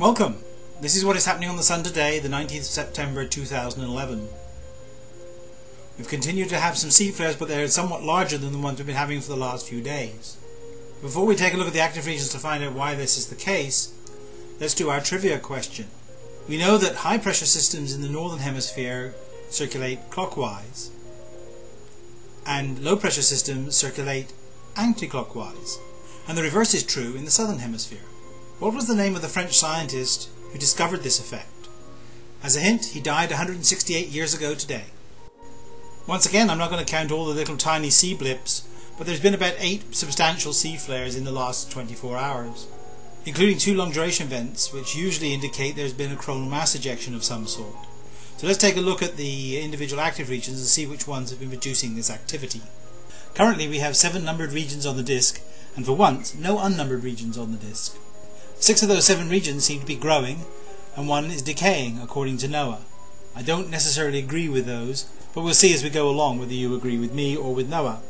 Welcome! This is what is happening on the Sun today, the 19th of September 2011. We've continued to have some sea flares, but they're somewhat larger than the ones we've been having for the last few days. Before we take a look at the active regions to find out why this is the case, let's do our trivia question. We know that high pressure systems in the northern hemisphere circulate clockwise, and low pressure systems circulate anti-clockwise, and the reverse is true in the southern hemisphere. What was the name of the French scientist who discovered this effect? As a hint, he died 168 years ago today. Once again, I'm not going to count all the little tiny sea blips, but there's been about 8 substantial sea flares in the last 24 hours, including 2 long duration events, which usually indicate there's been a coronal mass ejection of some sort. So let's take a look at the individual active regions and see which ones have been producing this activity. Currently we have 7 numbered regions on the disk, and for once, no unnumbered regions on the disk. 6 of those 7 regions seem to be growing, and 1 is decaying, according to NOAA. I don't necessarily agree with those, but we'll see as we go along whether you agree with me or with NOAA.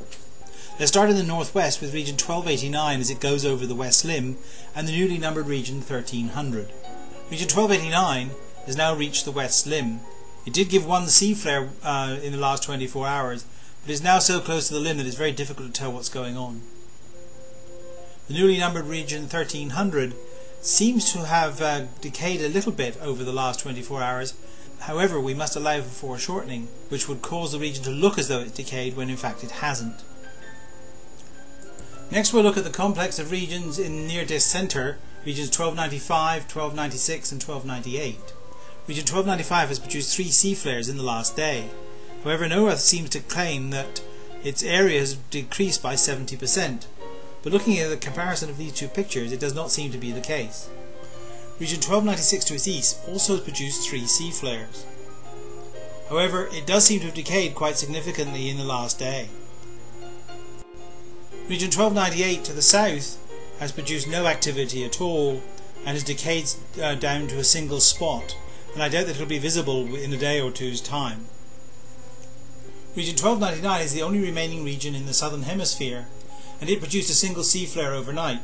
Let's start in the northwest with region 1289 as it goes over the West Limb, and the newly numbered region 1300. Region 1289 has now reached the West Limb. It did give 1 sea flare in the last 24 hours, but is now so close to the limb that it's very difficult to tell what's going on. The newly numbered region 1300 seems to have decayed a little bit over the last 24 hours. However, we must allow for foreshortening, which would cause the region to look as though it's decayed when in fact it hasn't. Next we'll look at the complex of regions in near disk center, regions 1295, 1296 and 1298. Region 1295 has produced 3 sea flares in the last day. However, NOAA seems to claim that its area has decreased by 70%. But looking at the comparison of these 2 pictures, it does not seem to be the case. Region 1296 to its east also has produced 3 sea flares. However, it does seem to have decayed quite significantly in the last day. Region 1298 to the south has produced no activity at all and has decayed down to a single spot, and I doubt that it will be visible in a day or two's time. Region 1299 is the only remaining region in the southern hemisphere, and it produced a single sea flare overnight.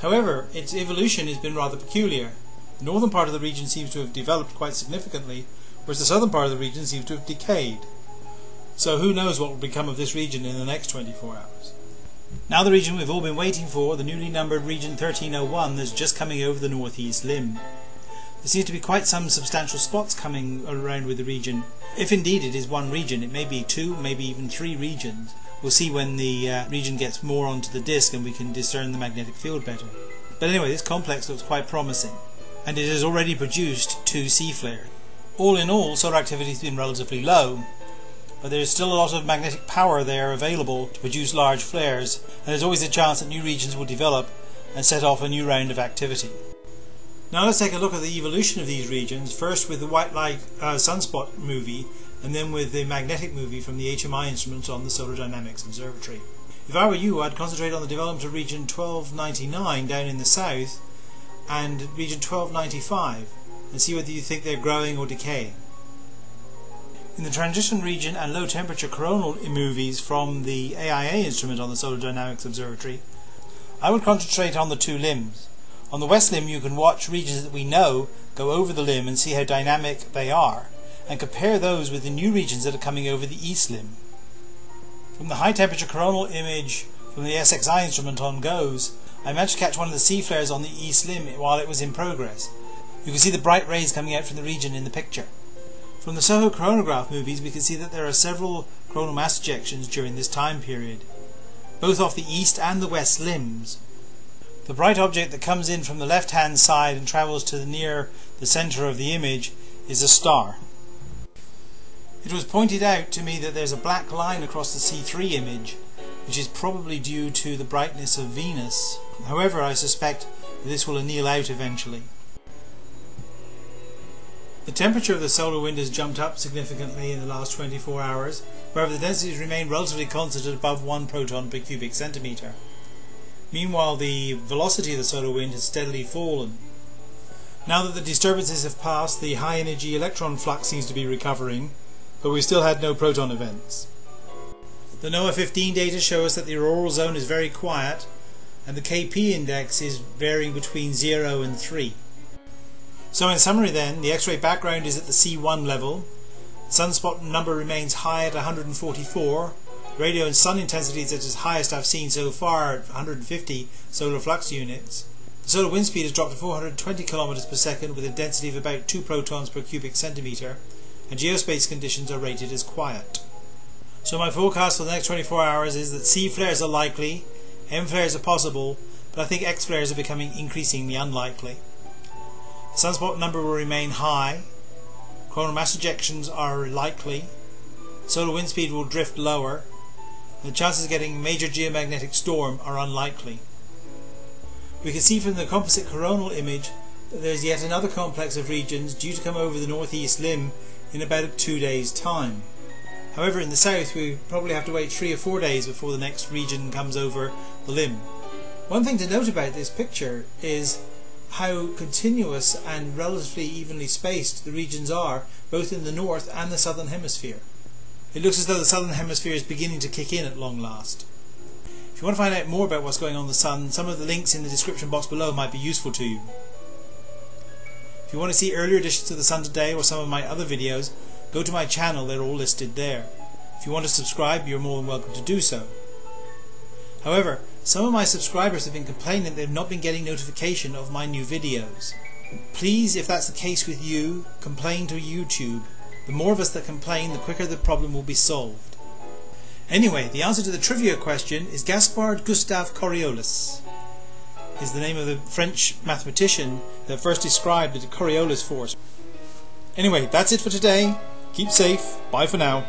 However, its evolution has been rather peculiar. The northern part of the region seems to have developed quite significantly, whereas the southern part of the region seems to have decayed. So who knows what will become of this region in the next 24 hours. Now the region we've all been waiting for, the newly numbered region 1301 that's just coming over the northeast limb. There seems to be quite some substantial spots coming around with the region. If indeed it is one region, it may be 2, maybe even 3 regions. We'll see when the region gets more onto the disk and we can discern the magnetic field better. But anyway, this complex looks quite promising, and it has already produced 2 sea flares. All in all, solar activity has been relatively low, but there is still a lot of magnetic power there available to produce large flares, and there's always a chance that new regions will develop and set off a new round of activity. Now let's take a look at the evolution of these regions, first with the white light sunspot movie, and then with the magnetic movie from the HMI instruments on the Solar Dynamics Observatory. If I were you, I'd concentrate on the development of region 1299 down in the south and region 1295 and see whether you think they're growing or decaying. In the transition region and low temperature coronal movies from the AIA instrument on the Solar Dynamics Observatory, I would concentrate on the 2 limbs. On the west limb you can watch regions that we know go over the limb and see how dynamic they are, and compare those with the new regions that are coming over the east limb. From the high temperature coronal image from the SXI instrument on GOES, I managed to catch one of the sea flares on the east limb while it was in progress. You can see the bright rays coming out from the region in the picture. From the SOHO coronagraph movies we can see that there are several coronal mass ejections during this time period, both off the east and the west limbs. The bright object that comes in from the left hand side and travels to near the centre of the image is a star. It was pointed out to me that there's a black line across the C3 image, which is probably due to the brightness of Venus. However, I suspect that this will anneal out eventually. The temperature of the solar wind has jumped up significantly in the last 24 hours, however the densities remain relatively constant at above 1 proton per cubic centimetre. Meanwhile, the velocity of the solar wind has steadily fallen. Now that the disturbances have passed, the high energy electron flux seems to be recovering, but we still had no proton events. The NOAA 15 data show us that the auroral zone is very quiet, and the KP index is varying between 0 and 3. So in summary then, the X-ray background is at the C1 level, sunspot number remains high at 144, radio and sun intensity is at its highest I've seen so far at 150 solar flux units. The solar wind speed has dropped to 420 km per second with a density of about 2 protons per cubic centimetre, and geospace conditions are rated as quiet. So my forecast for the next 24 hours is that C flares are likely, M flares are possible, but I think X flares are becoming increasingly unlikely. Sunspot number will remain high, coronal mass ejections are likely, solar wind speed will drift lower, and the chances of getting a major geomagnetic storm are unlikely. We can see from the composite coronal image that there is yet another complex of regions due to come over the northeast limb in about 2 days' time. However, in the south we probably have to wait 3 or 4 days before the next region comes over the limb. One thing to note about this picture is how continuous and relatively evenly spaced the regions are, both in the north and the southern hemisphere. It looks as though the southern hemisphere is beginning to kick in at long last. If you want to find out more about what's going on in the sun, some of the links in the description box below might be useful to you. If you want to see earlier editions of the sun today or some of my other videos, go to my channel, they're all listed there. If you want to subscribe, you're more than welcome to do so. However, some of my subscribers have been complaining that they've not been getting notification of my new videos. Please, if that's the case with you, complain to YouTube. The more of us that complain, the quicker the problem will be solved. Anyway, the answer to the trivia question is Gaspard Gustave Coriolis. Is the name of the French mathematician that first described the Coriolis force. Anyway, that's it for today. Keep safe. Bye for now.